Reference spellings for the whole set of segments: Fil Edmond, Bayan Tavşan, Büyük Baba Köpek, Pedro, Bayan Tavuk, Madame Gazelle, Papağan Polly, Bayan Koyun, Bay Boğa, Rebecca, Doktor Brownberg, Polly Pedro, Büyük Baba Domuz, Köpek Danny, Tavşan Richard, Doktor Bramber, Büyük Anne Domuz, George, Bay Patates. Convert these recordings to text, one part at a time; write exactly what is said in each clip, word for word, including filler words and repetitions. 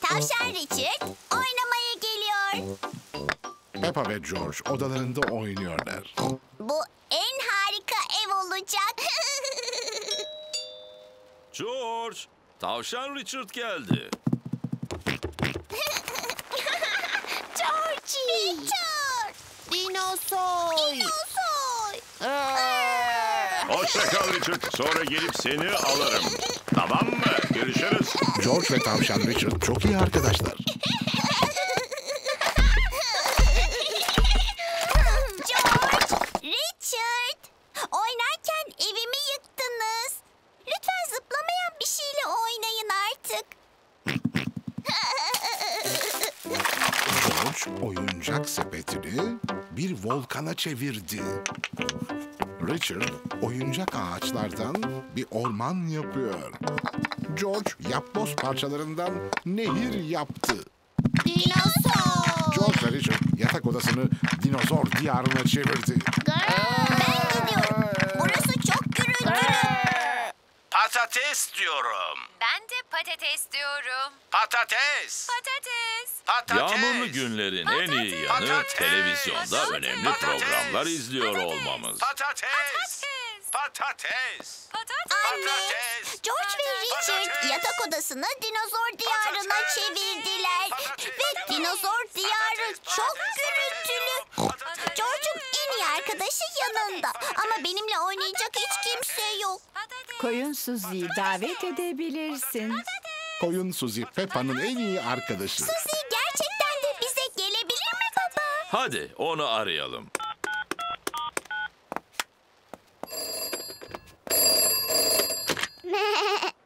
Tavşan Richard oynamaya geliyor. Peppa ve George odalarında oynuyorlar. Bu en harika ev olacak. George, Tavşan Richard geldi. George! Richard! Dinosoy! Dinosoy! Hoşça kal Richard. Sonra gelip seni alırım. Tamam mı? Görüşürüz. George ve Tavşan Richard çok iyi arkadaşlar. George, Richard, oynarken evimi yıktınız. Lütfen zıplamayan bir şeyle oynayın artık. George oyuncak sepetini bir volkana çevirdi. Richard oyuncak ağaçlardan bir orman yapıyor. George yapboz parçalarından nehir yaptı. Dinozor! George ve Richard yatak odasını dinozor diyarına çevirdi. Ben gidiyorum. Burası çok gürültülü. Patates diyorum. Ben de patates diyorum. Patates! Patates! Patates. Yağmurlu günlerin patates. En iyi yanı patates. Televizyonda patates. Önemli patates. Programlar izliyor patates. Olmamız. Patates! Patates! Patates. Patates. Anne, patates. George ve Richard patates. Yatak odasını dinozor diyarına patates. Çevirdiler. Patates. Ve dinozor diyarı patates. Çok gürültülü. George'un en iyi arkadaşı yanında. Ama benimle oynayacak patates. Hiç kimse yok. Patates. Koyun Suzi'yi davet edebilirsin. Patates. Koyun Suzi, Peppa'nın en iyi arkadaşı. Suzi gerçekten de bize gelebilir mi baba? Hadi onu arayalım.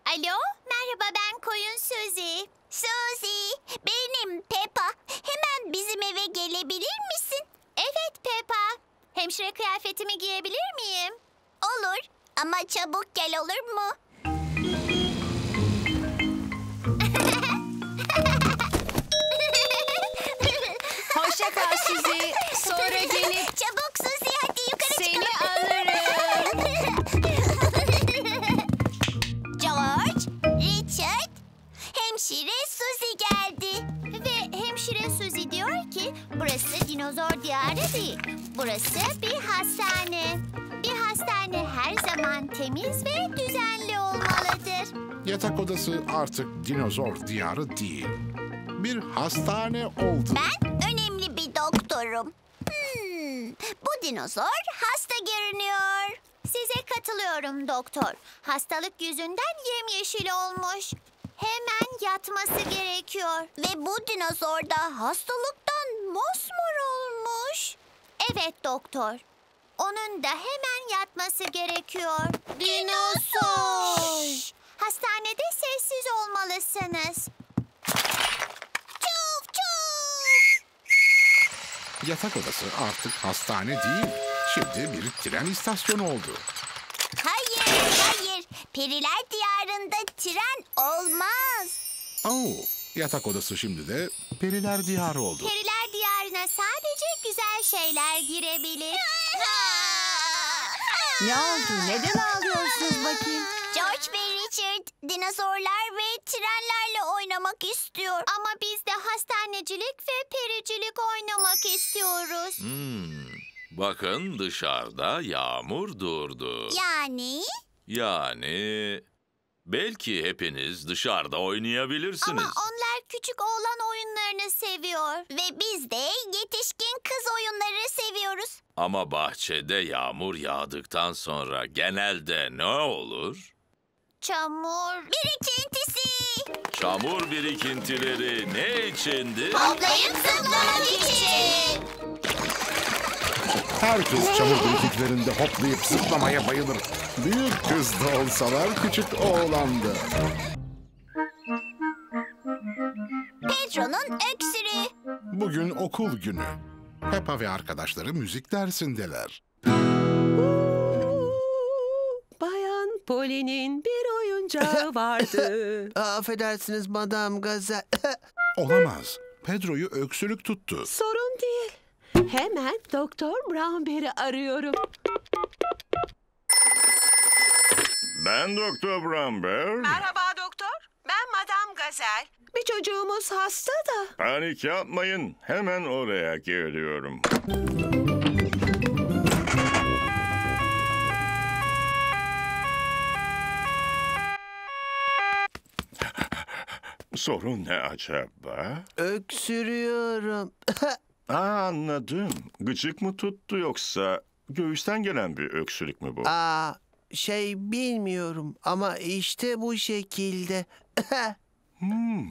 Alo, merhaba ben Koyun Suzi. Suzi, benim Peppa. Hemen bizim eve gelebilir misin? Evet Peppa. Hemşire kıyafetimi giyebilir miyim? Olur ama çabuk gel olur mu? Hoşça kal Suzi. Sonra gelip... Çabuk Suzi hadi yukarı çıkalım. Seni alırım. Hemşire Suzi geldi. Ve hemşire Suzi diyor ki burası dinozor diyarı değil. Burası bir hastane. Bir hastane her zaman temiz ve düzenli olmalıdır. Yatak odası artık dinozor diyarı değil. Bir hastane oldu. Ben önemli bir doktorum. Hmm, bu dinozor hasta görünüyor. Size katılıyorum doktor. Hastalık yüzünden yemyeşil olmuş. Hemen yatması gerekiyor. Ve bu dinozor da hastalıktan mosmor olmuş. Evet doktor. Onun da hemen yatması gerekiyor. Dinozor. Şşş. Hastanede sessiz olmalısınız. Çuf çuf. Yatak odası artık hastane değil. Şimdi bir tren istasyonu oldu. Hayır, hayır. Periler diyarında tren olmaz. Oo, yatak odası şimdi de periler diyarı oldu. Periler diyarına sadece güzel şeyler girebilir. Ne oldu? Neden ağlıyorsunuz bakayım? George ve Richard dinozorlar ve trenlerle oynamak istiyor. Ama biz de hastanecilik ve pericilik oynamak istiyoruz. Hmm. Bakın dışarıda yağmur durdu. Yani? Yani belki hepiniz dışarıda oynayabilirsiniz. Ama onlar küçük oğlan oyunlarını seviyor. Ve biz de yetişkin kız oyunları seviyoruz. Ama bahçede yağmur yağdıktan sonra genelde ne olur? Çamur birikintisi. Çamur birikintileri ne içindi? Toplayıp zıplamak için. Herkes çamur birikiklerinde hoplayıp zıplamaya bayılır. Büyük kız da olsalar küçük oğlan da. Pedro'nun öksürüğü. Bugün okul günü. Peppa ve arkadaşları müzik dersindeler. Bayan Polly'nin bir oyuncağı vardı. Affedersiniz Madame Gazelle. Olamaz. Pedro'yu öksürük tuttu. Sorun değil. Hemen Doktor Brownberg'i arıyorum. Ben Doktor Bramber. Merhaba Doktor Gazelle. Bir çocuğumuz hasta da. Panik yapmayın. Hemen oraya geliyorum. Sorun ne acaba? Öksürüyorum. Aa, anladım. Gıcık mı tuttu yoksa göğüsten gelen bir öksürük mü bu? Aa, şey bilmiyorum ama işte bu şekilde. hmm.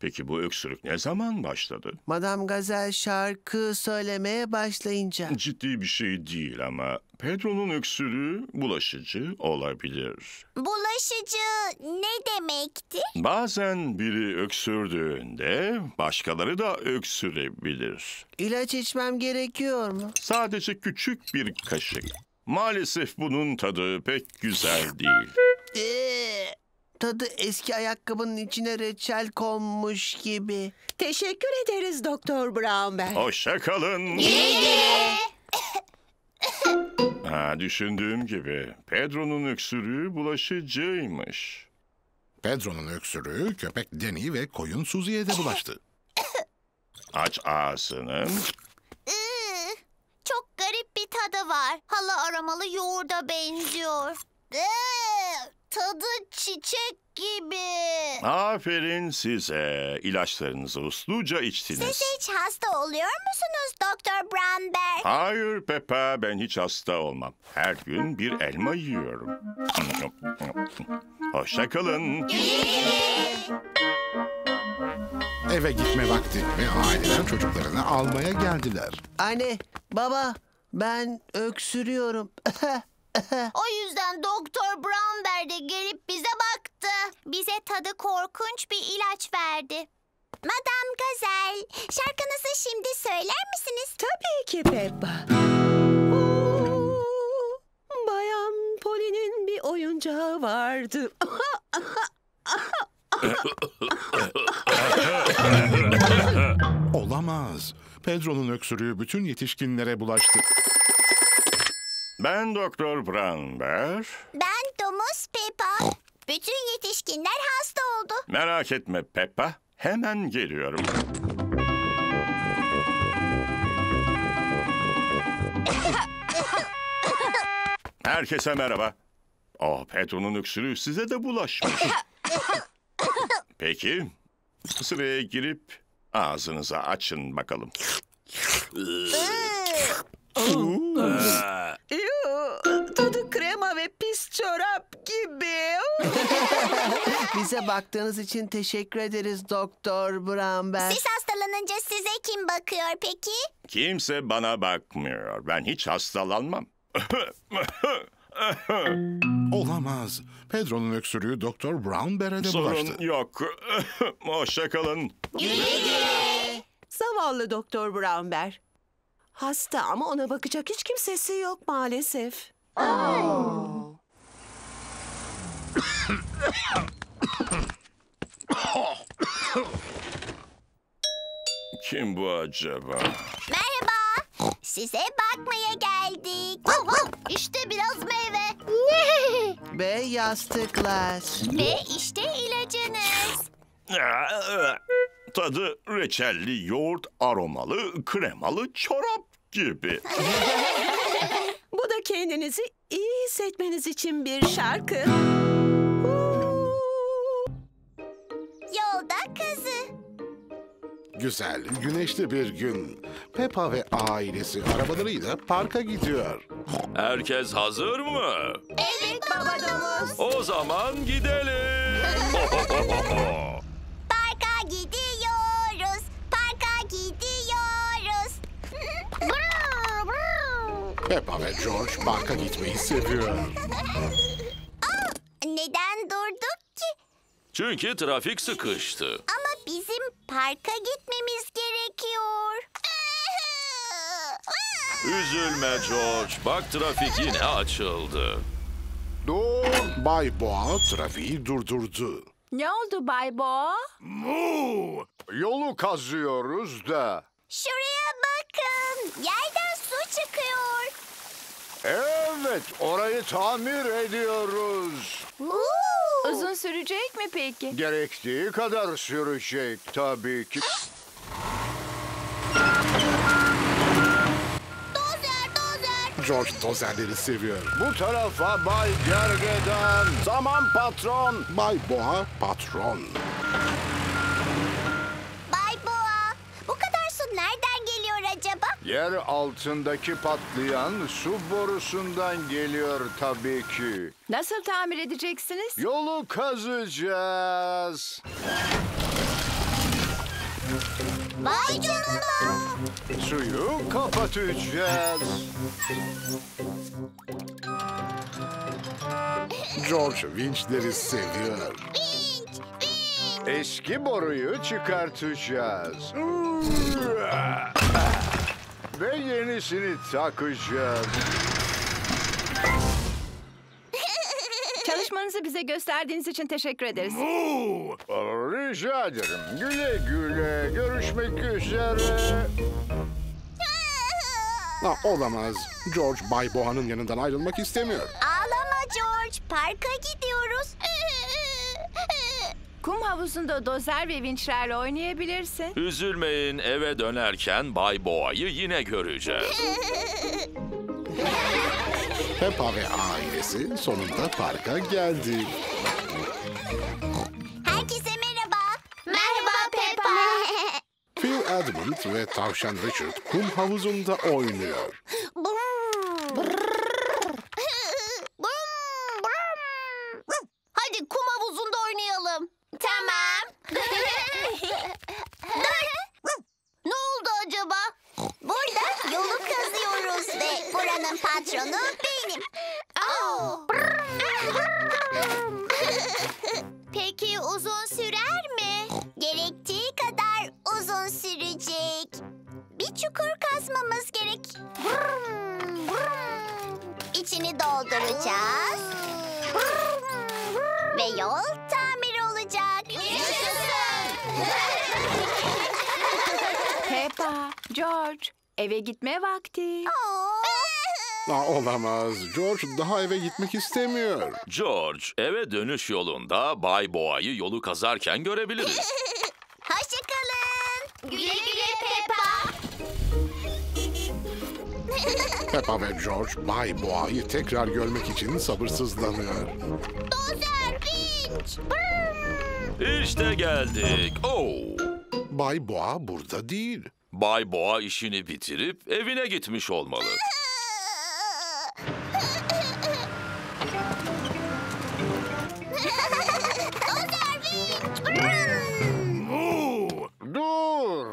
Peki bu öksürük ne zaman başladı? Madame Gazelle şarkı söylemeye başlayınca. Ciddi bir şey değil ama Pedro'nun öksürüğü bulaşıcı olabilir. Bulaşıcı ne demekti? Bazen biri öksürdüğünde başkaları da öksürebilir. İlaç içmem gerekiyor mu? Sadece küçük bir kaşık. Maalesef bunun tadı pek güzel değil. Eee... Tadı eski ayakkabının içine reçel konmuş gibi. Teşekkür ederiz Doktor Brownberg. Hoşça kalın. Ha, düşündüğüm gibi Pedro'nun öksürüğü bulaşıcıymış. Pedro'nun öksürüğü köpek Danny ve koyun Suzi'ye de bulaştı. Aç ağzını. Çok garip bir tadı var. Hala aromalı yoğurda benziyor. Tadı çiçek gibi. Aferin size. İlaçlarınızı usluca içtiniz. Siz hiç hasta oluyor musunuz Doktor Bramber? Hayır Peppa, ben hiç hasta olmam. Her gün bir elma yiyorum. Hoşça kalın. Eve gitme vakti ve aileler çocuklarını almaya geldiler. Anne, baba, ben öksürüyorum. O yüzden Doktor Brownberg de gelip bize baktı. Bize tadı korkunç bir ilaç verdi. Madame Gazelle, şarkınızı şimdi söyler misiniz? Tabii ki Peppa. Oo, Bayan Polly'nin bir oyuncağı vardı. Olamaz. Pedro'nun öksürüğü bütün yetişkinlere bulaştı. Ben Doktor Bramber. Ben Domuz Peppa. Bütün yetişkinler hasta oldu. Merak etme Peppa. Hemen geliyorum. Herkese merhaba. Oh, Pedro'nun öksürüğü size de bulaşmış. Peki. Sıraya girip ağzınızı açın bakalım. Tadı krema ve pis çorap gibi. Bize baktığınız için teşekkür ederiz Doktor Bramber. Siz hastalanınca size kim bakıyor peki? Kimse bana bakmıyor. Ben hiç hastalanmam. Olamaz. Pedro'nun öksürüğü Doktor Brownberg'e de bulaştı. Sorun yok. Hoşçakalın. Zavallı Doktor Bramber. Hasta ama ona bakacak hiç kimsesi yok maalesef. Oh. Kim bu acaba? Merhaba. Size bakmaya geldik. İşte biraz meyve. Ve yastıklar. Ve işte ilacınız. Tadı reçelli, yoğurt aromalı, kremalı çorap gibi. Bu da kendinizi iyi hissetmeniz için bir şarkı. Yolda kızı. Güzel, güneşli bir gün. Peppa ve ailesi arabalarıyla parka gidiyor. Herkes hazır mı? Evet Baba Domuz. O zaman gidelim. Parka gidiyoruz. Parka gidiyoruz. Peppa ve George parka gitmeyi seviyor. Aa, neden durduk ki? Çünkü trafik sıkıştı. Ama bizim parka gitmemiz gerekiyor. Üzülme George. Bak trafik yine açıldı. Dur. Bay Boğa trafiği durdurdu. Ne oldu Bay Boğa? Mu! Yolu kazıyoruz da. Şuraya bakın. Yerden su çıkıyor. Evet, orayı tamir ediyoruz. Woo! Uzun sürecek mi peki? Gerektiği kadar sürecek tabii ki. Dozer, dozer. George dozerleri seviyor. Bu tarafa Bay Gergedan. Zaman patron. Bay Boğa patron. Bay Boğa, bu kadar su nereden geliyor acaba? Yer altındaki patlayan su borusundan geliyor tabii ki. Nasıl tamir edeceksiniz? Yolu kazacağız. Vay canına! Suyu kapatacağız. George vinçleri seviyor. Vinç, vinç. Eski boruyu çıkartacağız. Ve yenisini takacağız. Çalışmanızı bize gösterdiğiniz için teşekkür ederiz. Rica ederim. Güle güle. Görüşmek üzere. Ha, olamaz. George Bay Boğa'nın yanından ayrılmak istemiyor. Ağlama George. Parka gidiyoruz. Kum havuzunda dozer ve vinçlerle oynayabilirsin. Üzülmeyin. Eve dönerken Bay Boğa'yı yine göreceğiz. Peppa ve ailesi sonunda parka geldi. Herkese merhaba. Merhaba Peppa. Fil Edmond ve Tavşan Richard kum havuzunda oynuyor. Hadi kum havuzunda oynayalım. Tamam. Ne oldu acaba? Burada yolu kazıyoruz ve buranın patronu benim. Oh. Peki uzun sürer mi? Gerektiği kadar uzun sürecek. Bir çukur kazmamız gerek. İçini dolduracağız. Ve yol tamir olacak. Peppa, George, eve gitme vakti. Aa, olamaz. George daha eve gitmek istemiyor. George, eve dönüş yolunda Bay Boğa'yı yolu kazarken görebiliriz. Hoşçakalın. Güle güle Peppa. Peppa ve George Bay Boğa'yı tekrar görmek için sabırsızlanıyor. Dozer vinç. İşte geldik. Oh. Bay Boğa burada değil. Bay Boğa işini bitirip evine gitmiş olmalı. Dur!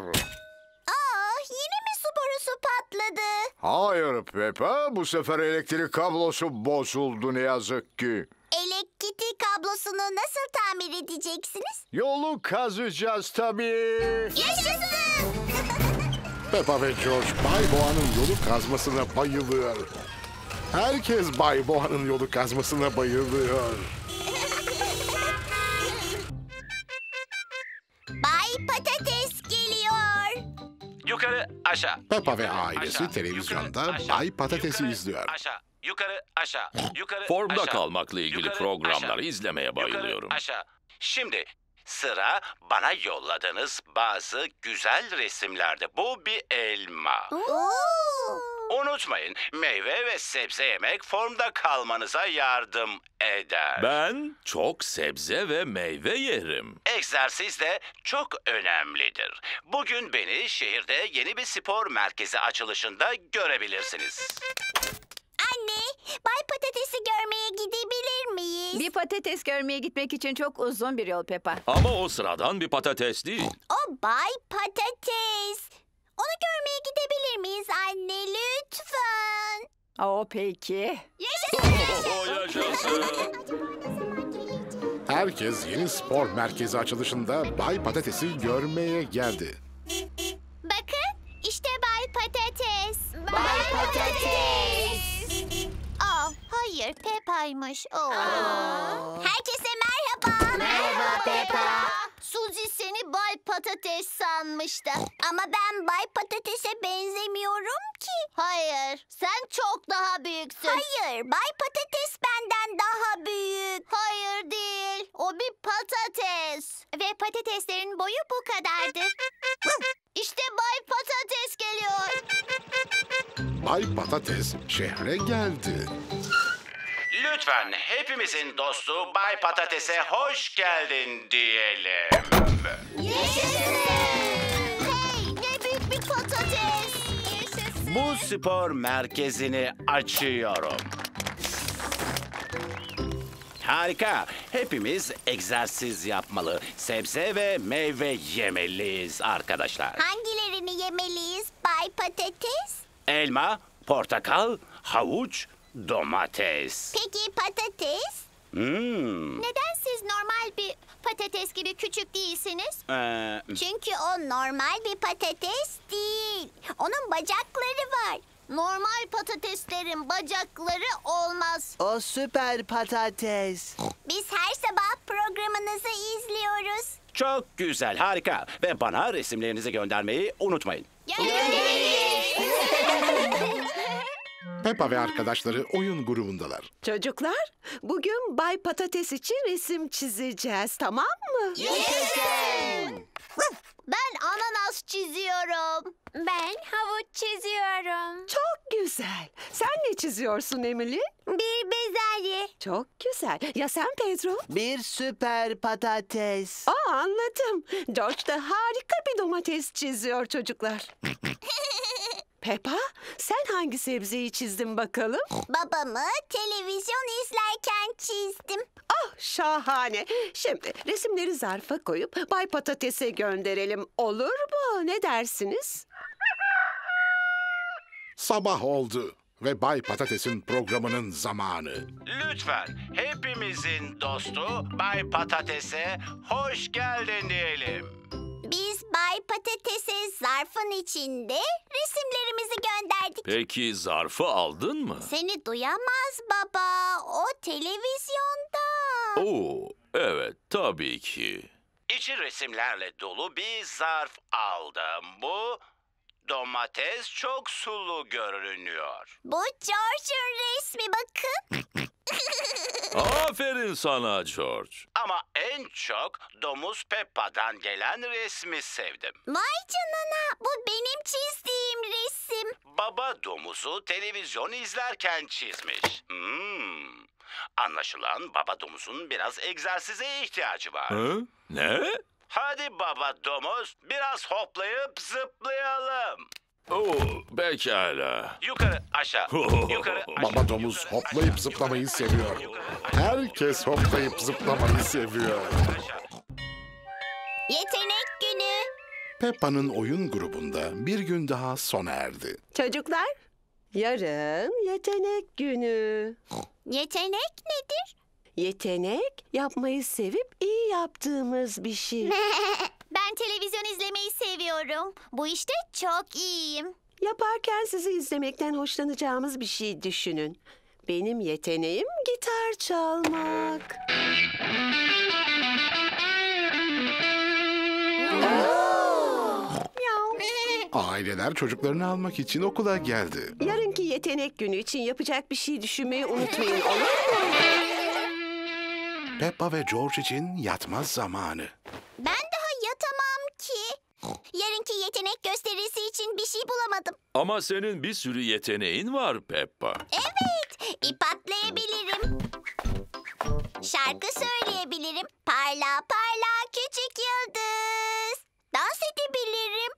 Aa, yine mi su borusu patladı? Hayır Peppa, bu sefer elektrik kablosu bozuldu ne yazık ki. Elektrik kablosunu nasıl tamir edeceksiniz? Yolu kazacağız tabii. Yaşasın! Peppa ve George Bay Boğa'nın yolu kazmasına bayılıyor. Herkes Bay Boğa'nın yolu kazmasına bayılıyor. Bay Patates geliyor. Yukarı aşağı. Peppa ve ailesi aşağı, televizyonda yukarı, Bay Patates'i yukarı, izliyor. Aşağı. Yukarı aşağı, yukarı Formda aşağı. kalmakla ilgili yukarı, programları aşağı. izlemeye bayılıyorum. Aşağı. Şimdi sıra bana yolladığınız bazı güzel resimlerde. Bu bir elma. Oo. Unutmayın, meyve ve sebze yemek formda kalmanıza yardım eder. Ben çok sebze ve meyve yerim. Egzersiz de çok önemlidir. Bugün beni şehirde yeni bir spor merkezi açılışında görebilirsiniz. Anne, Bay Patates'i görmeye gidebilir miyiz? Bir patates görmeye gitmek için çok uzun bir yol Peppa. Ama o sıradan bir patates değil. O Bay Patates. Onu görmeye gidebilir miyiz anne lütfen? O peki. Yaşasın, yaşasın. Yaşasın. Herkes yeni spor merkezi açılışında Bay Patates'i görmeye geldi. Bakın, işte Bay Patates. Bay, Bay Patates. Patates. Hayır, Peppa'ymış. Herkese merhaba. Merhaba Peppa. Suzi seni Bay Patates sanmıştı. Ama ben Bay Patates'e benzemiyorum ki. Hayır, sen çok daha büyüksün. Hayır, Bay Patates benden daha büyük. Hayır değil. patateslerin boyu bu kadardır. İşte Bay Patates geliyor. Bay Patates şehre geldi. Lütfen hepimizin dostu Bay Patates'e hoş geldin diyelim. Yaşasın! Hey, ne büyük bir patates! Yaşasın! Bu spor merkezini açıyorum. Harika. Hepimiz egzersiz yapmalı. Sebze ve meyve yemeliyiz arkadaşlar. Hangilerini yemeliyiz Bay Patates? Elma, portakal, havuç, domates. Peki patates? Hmm. Neden siz normal bir patates gibi küçük değilsiniz? Ee... Çünkü o normal bir patates değil. Onun bacakları var. Normal patateslerin bacakları olmaz. O süper patates. Biz her sabah programınızı izliyoruz. Çok güzel, harika. Ve bana resimlerinizi göndermeyi unutmayın. Göndeririz. Peppa ve arkadaşları oyun grubundalar. Çocuklar, bugün Bay Patates için resim çizeceğiz, tamam mı? Yaşasın! Ben ananas çiziyorum. Ben havuç çiziyorum. Çok güzel. Sen ne çiziyorsun Emily? Bir bezelye. Çok güzel. Ya sen Pedro? Bir süper patates. Aa, anladım. George da harika bir domates çiziyor çocuklar. Peppa, sen hangi sebzeyi çizdin bakalım? Babamı televizyon izlerken çizdim. Ah, şahane. Şimdi resimleri zarfa koyup Bay Patates'e gönderelim. Olur mu? Ne dersiniz? Sabah oldu ve Bay Patates'in programının zamanı. Lütfen hepimizin dostu Bay Patates'e hoş geldin diyelim. Biz Bay Patates'e zarfın içinde resimlerimizi gönderdik. Peki zarfı aldın mı? Seni duyamaz baba. O televizyonda. Oo, evet tabii ki. İçi resimlerle dolu bir zarf aldım. Bu domates çok sulu görünüyor. Bu George'un resmi, bakın. Aferin sana George. Ama en çok domuz Peppa'dan gelen resmi sevdim. Vay canına, bu benim çizdiğim resim. Baba domuzu televizyon izlerken çizmiş. Hmm. Anlaşılan baba domuzun biraz egzersize ihtiyacı var. Hı? Ne? Hadi baba domuz, biraz hoplayıp zıplayalım. Oo, pekala. Yukarı aşağı, yukarı aşağı. Baba domuz hoplayıp zıplamayı seviyor. Herkes hoplayıp zıplamayı seviyor. Yetenek günü. Peppa'nın oyun grubunda bir gün daha sona erdi. Çocuklar, yarın yetenek günü. Yetenek nedir? Yetenek, yapmayı sevip iyi yaptığımız bir şey. Ben televizyon izlemeyi seviyorum. Bu işte çok iyiyim. Yaparken sizi izlemekten hoşlanacağımız bir şey düşünün. Benim yeteneğim gitar çalmak. Aileler çocuklarını almak için okula geldi. Yarınki yetenek günü için yapacak bir şey düşünmeyi unutmayın, olur mu? Peppa ve George için yatma zamanı. Ben daha yatamam ki. Yarınki yetenek gösterisi için bir şey bulamadım. Ama senin bir sürü yeteneğin var Peppa. Evet, ip atlayabilirim. Şarkı söyleyebilirim. Parla parla küçük yıldız. Dans edebilirim.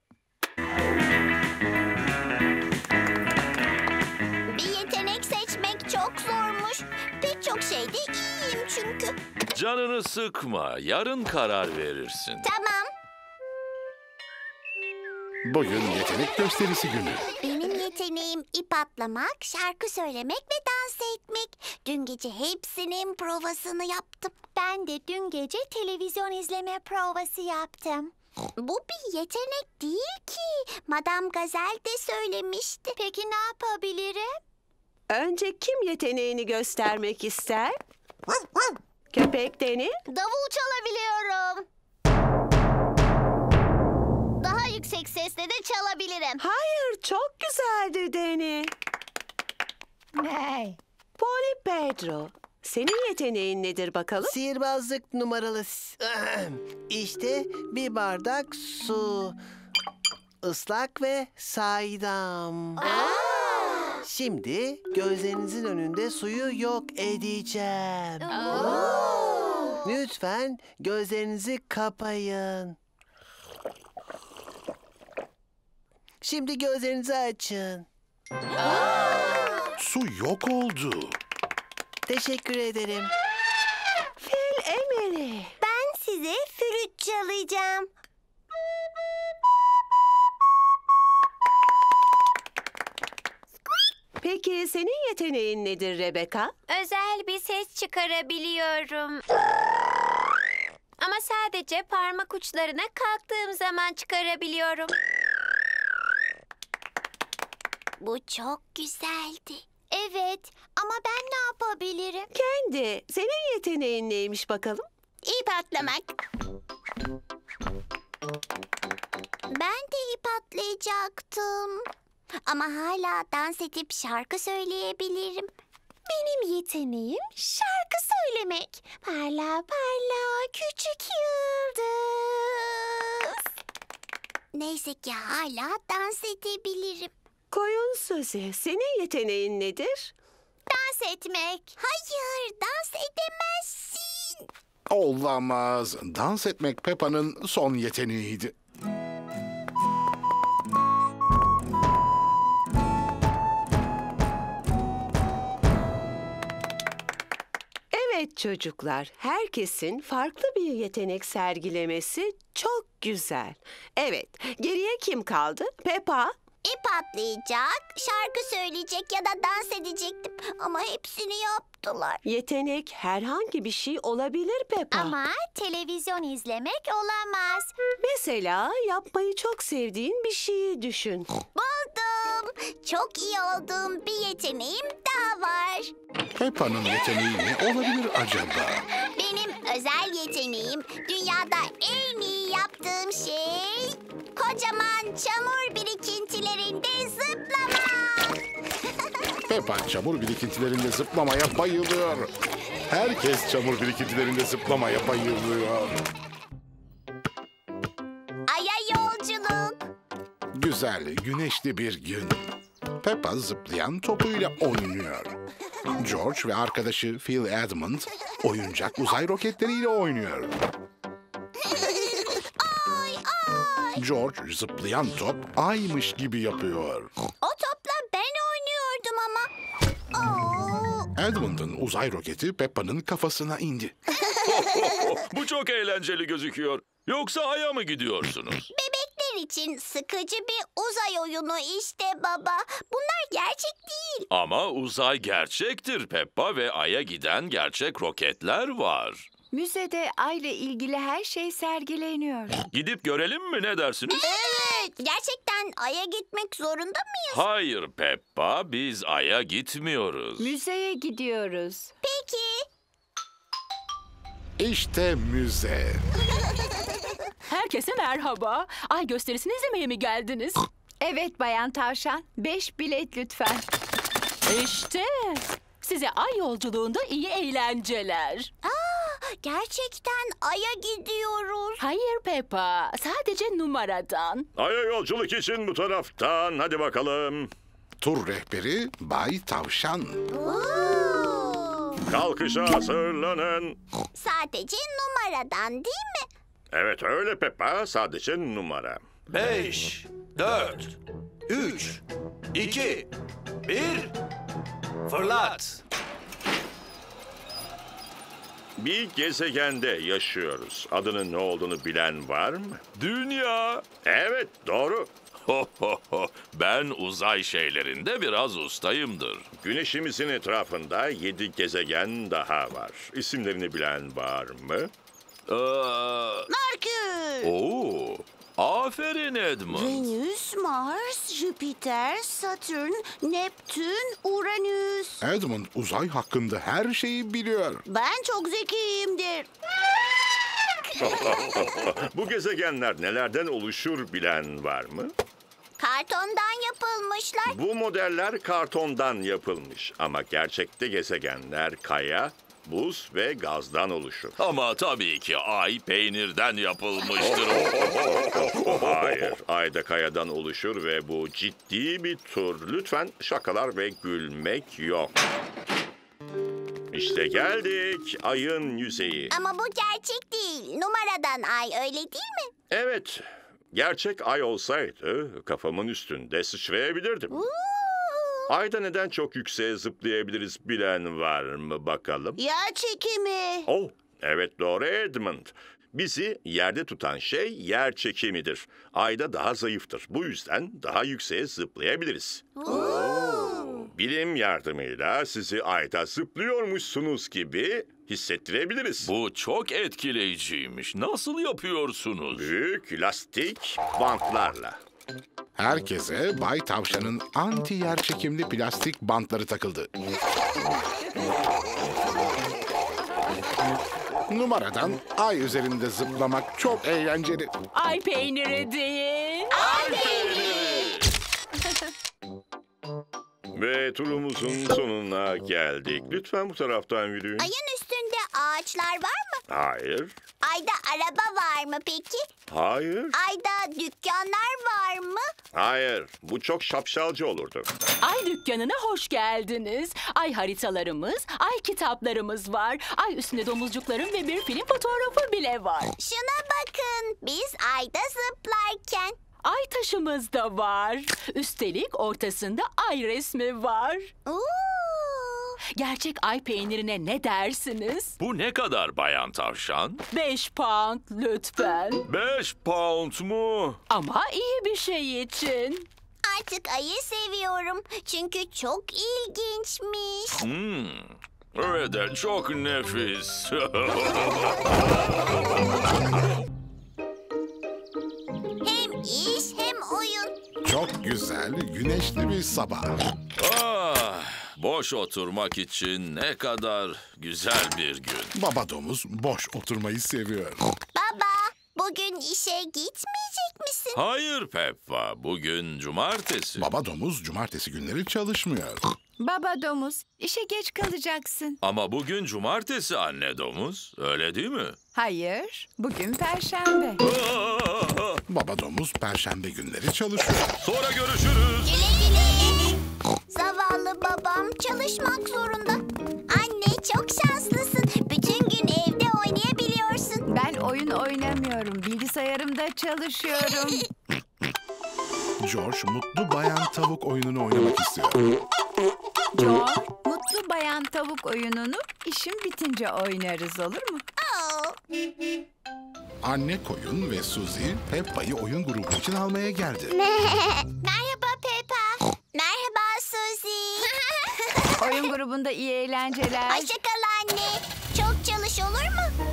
Bir yetenek seçmek çok zormuş. Pek çok şeyde iyiyim çünkü. Canını sıkma. Yarın karar verirsin. Tamam. Bugün yetenek gösterisi günü. Benim yeteneğim ip atlamak, şarkı söylemek ve dans etmek. Dün gece hepsinin provasını yaptım. Ben de dün gece televizyon izleme provası yaptım. Bu bir yetenek değil ki. Madame Gazelle de söylemişti. Peki ne yapabilirim? Önce kim yeteneğini göstermek ister? Köpek Danny. Davul çalabiliyorum. Daha yüksek sesle de çalabilirim. Hayır, çok güzeldi Danny. Hey. Polly Pedro. Senin yeteneğin nedir bakalım? Sihirbazlık numaralı... İşte bir bardak su. Islak ve saydam. Aa! Şimdi gözlerinizin önünde suyu yok edeceğim. Aa! Lütfen gözlerinizi kapayın. Şimdi gözlerinizi açın. Aa! Su yok oldu. Teşekkür ederim. Fil Emily. Ben size flüt çalacağım. Peki senin yeteneğin nedir Rebecca? Özel bir ses çıkarabiliyorum. Ama sadece parmak uçlarına kalktığım zaman çıkarabiliyorum. Bu çok güzeldi. Evet ama ben ne yapabilirim? Kendi. Senin yeteneğin neymiş bakalım? İp atlamak. Ben de ip atlayacaktım. Ama hala dans edip şarkı söyleyebilirim. Benim yeteneğim şarkı söylemek. Parla parla küçük yıldız. Neyse ki hala dans edebilirim. Koyun Suzi, senin yeteneğin nedir? Dans etmek. Hayır, dans edemezsin. Olamaz. Dans etmek Peppa'nın son yeteneğiydi. Evet çocuklar, herkesin farklı bir yetenek sergilemesi çok güzel. Evet, geriye kim kaldı? Peppa. İp atlayacak, şarkı söyleyecek ya da dans edecektim. Ama hepsini yaptılar. Yetenek herhangi bir şey olabilir Peppa. Ama televizyon izlemek olamaz. Mesela yapmayı çok sevdiğin bir şeyi düşün. Buldum. Çok iyi olduğum bir yeteneğim daha var. Peppa'nın yeteneği ne olabilir acaba? Benim özel yeteneğim, dünyada en iyi yaptığım şey... kocaman çamur birikintilerinde zıplamak. Peppa çamur birikintilerinde zıplamaya bayılıyor. Herkes çamur birikintilerinde zıplamaya bayılıyor. Ay'a yolculuk. Güzel, güneşli bir gün. Peppa zıplayan topuyla oynuyor. George ve arkadaşı Fil Edmond oyuncak uzay roketleriyle oynuyor. George zıplayan top aymış gibi yapıyor. O topla ben oynuyordum ama. Edmund'un uzay roketi Peppa'nın kafasına indi. Bu çok eğlenceli gözüküyor. Yoksa aya mı gidiyorsunuz? Bebekler için sıkıcı bir uzay oyunu işte baba. Bunlar gerçek değil. Ama uzay gerçektir Peppa ve aya giden gerçek roketler var. Müzede ayla ilgili her şey sergileniyor. Gidip görelim mi, ne dersiniz? Evet, gerçekten aya gitmek zorunda mıyız? Hayır Peppa, biz aya gitmiyoruz. Müzeye gidiyoruz. Peki. İşte müze. Herkese merhaba. Ay gösterisini izlemeye mi geldiniz? Evet Bayan Tavşan, beş bilet lütfen. İşte. Size ay yolculuğunda iyi eğlenceler. Aa! Gerçekten aya gidiyoruz. Hayır Peppa, sadece numaradan. Aya yolculuk için bu taraftan, hadi bakalım. Tur rehberi Bay Tavşan. Oo. Kalkışa hazırlanın. Sadece numaradan değil mi? Evet öyle Peppa, sadece numara. Beş, dört, üç, iki, bir, fırlat. Bir gezegende yaşıyoruz. Adının ne olduğunu bilen var mı? Dünya. Evet, doğru. Ho, ho, ho. Ben uzay şeylerinde biraz ustayımdır. Güneşimizin etrafında yedi gezegen daha var. İsimlerini bilen var mı? Ee... Merkür. Oo. Aferin Edmund. Venüs, Mars, Jüpiter, Satürn, Neptün, Uranüs. Edmund uzay hakkında her şeyi biliyor. Ben çok zekiyimdir. Bu gezegenler nelerden oluşur bilen var mı? Kartondan yapılmışlar. Bu modeller kartondan yapılmış ama gerçekte gezegenler kaya, buz ve gazdan oluşur. Ama tabii ki ay peynirden yapılmıştır. Hayır, ay da kayadan oluşur ve bu ciddi bir tur. Lütfen şakalar ve gülmek yok. İşte geldik ayın yüzeyi. Ama bu gerçek değil. Numaradan ay, öyle değil mi? Evet. Gerçek ay olsaydı kafamın üstünde sıçrayabilirdim. Uuu. Ayda neden çok yükseğe zıplayabiliriz bilen var mı bakalım? Yer çekimi. Oh, evet doğru Edmond. Bizi yerde tutan şey yer çekimidir. Ayda daha zayıftır. Bu yüzden daha yükseğe zıplayabiliriz. Uuu. Bilim yardımıyla sizi ayda zıplıyormuşsunuz gibi hissettirebiliriz. Bu çok etkileyiciymiş. Nasıl yapıyorsunuz? Büyük lastik bantlarla. Herkese Bay Tavşan'ın anti yerçekimli plastik bantları takıldı. Numaradan ay üzerinde zıplamak çok eğlenceli. Ay peyniri değil. Ay peyniri. Ve turumuzun sonuna geldik. Lütfen bu taraftan yürüyün. Ayın üstünde ağaçlar var mı? Hayır. Ayda araba var mı peki? Hayır. Ayda dükkanlar var mı? Hayır. Bu çok şapşalca olurdu. Ay dükkanına hoş geldiniz. Ay haritalarımız, ay kitaplarımız var. Ay üstünde domuzcukların ve bir film fotoğrafı bile var. Şuna bakın. Biz ayda zıplarken... Ay taşımız da var. Üstelik ortasında ay resmi var. Oo. Gerçek ay peynirine ne dersiniz? Bu ne kadar Bayan Tavşan? Beş pound lütfen. Beş pound mu? Ama iyi bir şey için. Artık ayı seviyorum. Çünkü çok ilginçmiş. Hmm. Evet de çok nefis. Hem iş hem oyun. Çok güzel güneşli bir sabah. Ah. Boş oturmak için ne kadar güzel bir gün. Baba domuz boş oturmayı seviyor. Baba, bugün işe gitmeyecek misin? Hayır Peppa, bugün cumartesi. Baba domuz cumartesi günleri çalışmıyor. Baba domuz, işe geç kalacaksın. Ama bugün cumartesi anne domuz, öyle değil mi? Hayır, bugün perşembe. Aa! Baba domuz perşembe günleri çalışıyor. Sonra görüşürüz. Güle güle. Zavallı babam çalışmak zorunda. Anne çok şanslısın. Bütün gün evde oynayabiliyorsun. Ben oyun oynamıyorum. Bilgisayarımda çalışıyorum. George mutlu bayan tavuk oyununu oynamak istiyor. George mutlu bayan tavuk oyununu işim bitince oynarız, olur mu? Oh. Anne koyun ve Suzi Peppa'yı oyun grubu için almaya geldi. Merhaba Peppa. Merhaba Suzi. Oyun grubunda iyi eğlenceler. Hoşça kal anne. Çok çalış, olur mu?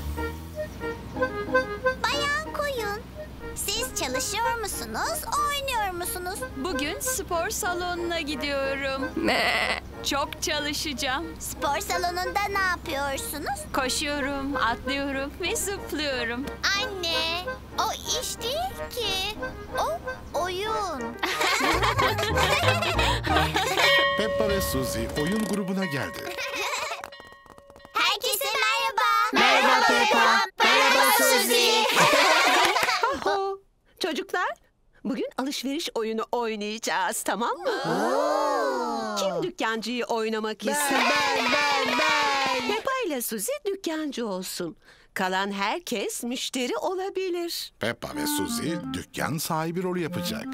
Bayan Koyun, siz çalışıyor musunuz, oynuyor musunuz? Bugün spor salonuna gidiyorum. Çok çalışacağım. Spor salonunda ne yapıyorsunuz? Koşuyorum, atlıyorum ve zıplıyorum. Anne, o iş değil ki. O oyun. Peppa ve Suzi oyun grubuna geldi. Herkese merhaba. Merhaba Peppa. Merhaba Suzi. Çocuklar, bugün alışveriş oyunu oynayacağız, tamam mı? Oo. Kim dükkancıyı oynamak ister? Ben, ben, ben. Peppa ile Suzi dükkancı olsun. Kalan herkes müşteri olabilir. Peppa ve Suzi dükkan sahibi rolü yapacak.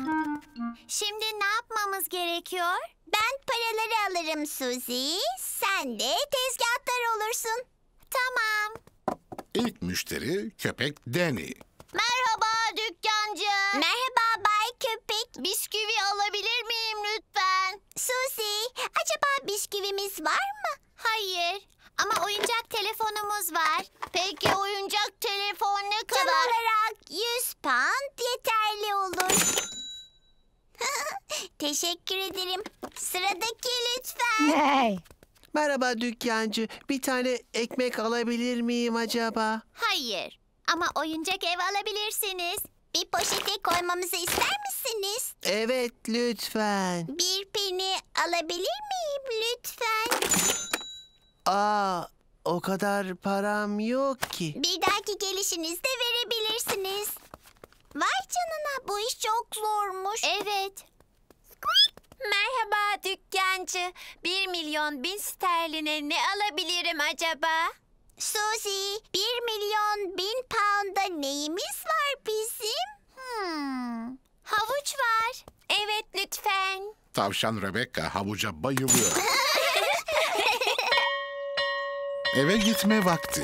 Şimdi ne yapmamız gerekiyor? Ben paraları alırım Suzi, sen de tezgahtar olursun. Tamam. İlk müşteri Köpek Danny. Merhaba dükkancı. Merhaba Bay Köpek. Bisküvi alabilir miyim lütfen? Suzi, acaba bisküvimiz var mı? Hayır. Ama oyuncak telefonumuz var. Peki oyuncak telefon ne kadar? Tam olarak yüz pound yeterli olur. Teşekkür ederim. Sıradaki lütfen. Hey. Merhaba dükkancı. Bir tane ekmek alabilir miyim acaba? Hayır. Ama oyuncak ev alabilirsiniz. Bir poşete koymamızı ister misiniz? Evet, lütfen. Bir peni alabilir miyim lütfen? Aa, O kadar param yok ki. Bir dahaki gelişinizde verebilirsiniz. Vay canına, bu iş çok zormuş. Evet. Merhaba dükkancı. Bir milyon bin sterline ne alabilirim acaba? Suzi, bir milyon bin pound'a neyimiz var bizim? Hmm, havuç var. Evet, lütfen. Tavşan Rebecca havuca bayılıyor. Eve gitme vakti.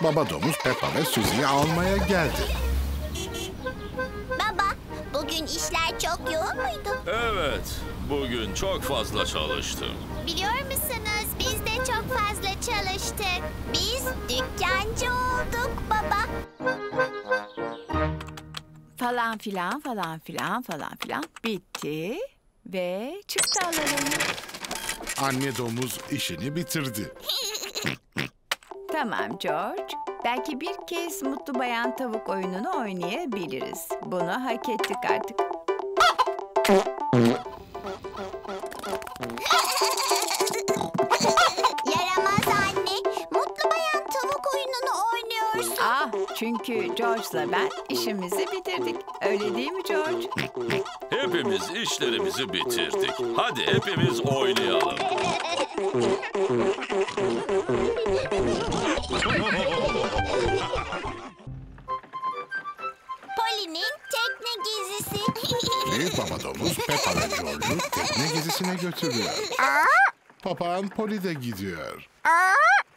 Baba domuz Peppa ve Suzi'yi almaya geldi. Baba, bugün işler çok yoğun muydu? Evet, bugün çok fazla çalıştım. Biliyor musunuz, biz de çok fazla çalıştık. Biz dükkancı olduk baba. Falan filan, falan filan, falan filan. Bitti ve çıktı alalım. Anne domuz işini bitirdi. Tamam George. Belki bir kez mutlu bayan tavuk oyununu oynayabiliriz. Bunu hak ettik artık. Yaramaz anne. Mutlu bayan tavuk oyununu oynuyorsun. Ah, çünkü George'la ben işimizi bitirdik. Öyle değil mi George? Hepimiz işlerimizi bitirdik. Hadi hepimiz oynayalım. Polly'nin tekne gezisi. Büyük Baba Domuz Peppa ve George'u tekne gezisine götürüyor. Papağan Polly de gidiyor.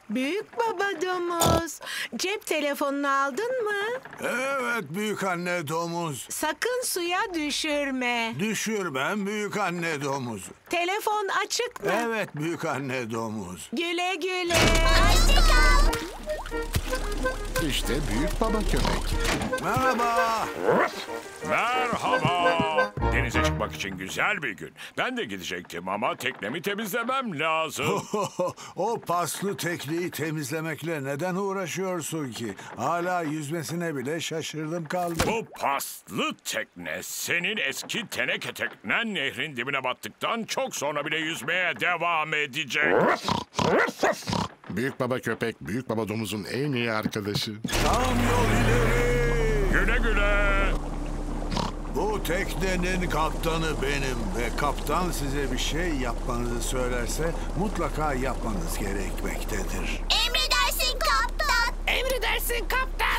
Büyük Baba Domuz, cep telefonunu aldın mı? Evet Büyük Anne Domuz. Sakın suya düşürme. Düşürmem Büyük Anne Domuz. Telefon açık mı? Evet Büyük Anne Domuz. Güle güle. Hoşça kal. İşte Büyük Baba Köpek. Merhaba. Merhaba. Denize çıkmak için güzel bir gün. Ben de gidecektim ama teknemi temizlemem lazım. O paslı tekneyi temizlemekle neden uğraşıyorsun ki? Hala yüzmesine bile şaşırdım kaldım. Bu paslı tekne senin eski teneke teknen nehrin dibine battıktan çok sonra bile yüzmeye devam edecek. Büyük Baba Köpek, Büyük Baba Domuz'un en iyi arkadaşı. Tam yol ileri. Güle güle. Bu teknenin kaptanı benim ve kaptan size bir şey yapmanızı söylerse mutlaka yapmanız gerekmektedir. Emredersin kaptan. Emredersin kaptan.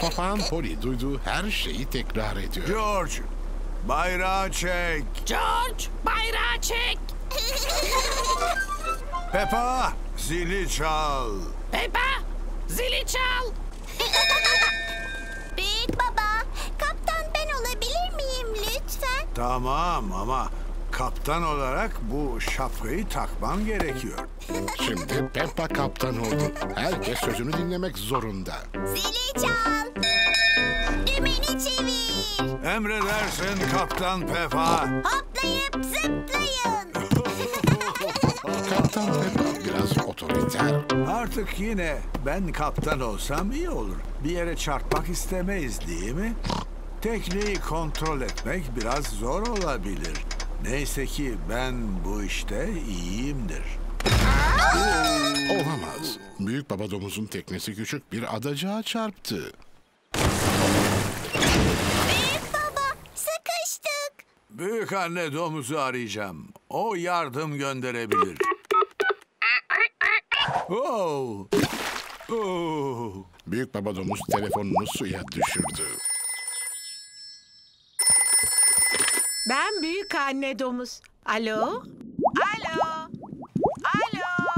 Papağan Polly duyduğu her şeyi tekrar ediyor. George, bayrağı çek. George, bayrağı çek. Peppa, zili çal. Peppa, zili çal. Büyük baba, kaptan ben olabilir miyim lütfen? Tamam ama kaptan olarak bu şapkayı takmam gerekiyor. Şimdi Peppa kaptan oldu. Herkes sözünü dinlemek zorunda. Zili çal. Dümeni çevir. Emredersin kaptan Peppa. Hoplayıp zıplayın. Kaptan Peppa biraz otoriter. Artık yine ben kaptan olsam iyi olur. Bir yere çarpmak istemeyiz değil mi? Tekneyi kontrol etmek biraz zor olabilir. Neyse ki ben bu işte iyiyimdir. Olamaz. Büyük Baba Domuz'un teknesi küçük bir adacığa çarptı. Büyük anne domuzu arayacağım. O yardım gönderebilir. Oh. Oh. Büyük baba domuz telefonunu suya düşürdü. Ben büyük anne domuz. Alo? Alo? Alo?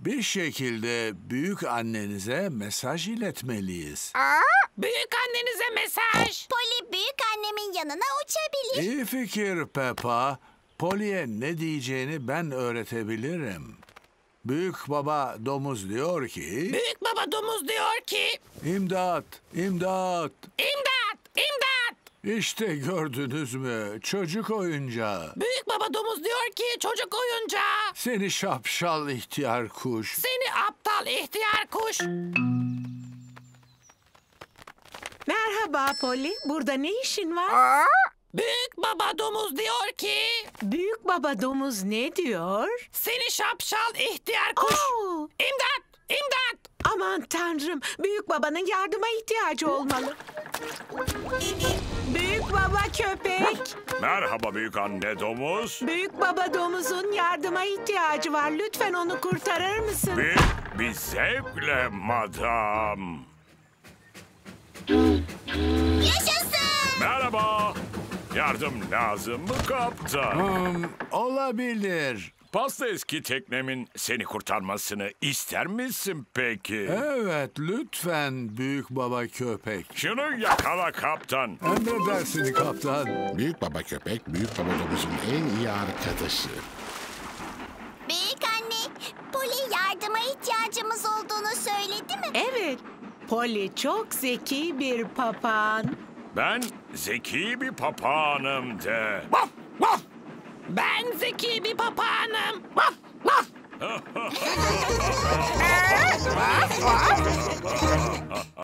Bir şekilde büyük annenize mesaj iletmeliyiz. Aa! Büyük annenize mesaj. Polly büyük annemin yanına uçabilir. İyi fikir Peppa. Polly'e ne diyeceğini ben öğretebilirim. Büyük baba domuz diyor ki... Büyük baba domuz diyor ki... İmdat, imdat. İmdat, imdat. İşte gördünüz mü? Çocuk oyuncağı. Büyük baba domuz diyor ki çocuk oyuncağı. Seni şapşal ihtiyar kuş. Seni aptal ihtiyar kuş. Merhaba Polly, burada ne işin var? Aa! Büyük Baba Domuz diyor ki... Büyük Baba Domuz ne diyor? Seni şapşal ihtiyar kuş. Oo. İmdat! İmdat! Aman Tanrım, Büyük Baba'nın yardıma ihtiyacı olmalı. Büyük Baba Köpek. Merhaba Büyük Anne Domuz. Büyük Baba Domuz'un yardıma ihtiyacı var. Lütfen onu kurtarır mısın? Bir, bir zevkle madam. Yaşasın! Merhaba. Yardım lazım mı kaptan? Hmm, olabilir. Pasta eski teknemin seni kurtarmasını ister misin peki? Evet, lütfen Büyük Baba Köpek. Şunu yakala kaptan. Ne dersin kaptan? Büyük Baba Köpek, Büyük Baba Domuz'un en iyi arkadaşı. Büyük Anne, Polly yardıma ihtiyacımız olduğunu söyledi mi? Evet, Polly çok zeki bir papağan. Ben zeki bir papağanım de. Vah, vah! Ben zeki bir papağanım. Vah, vah.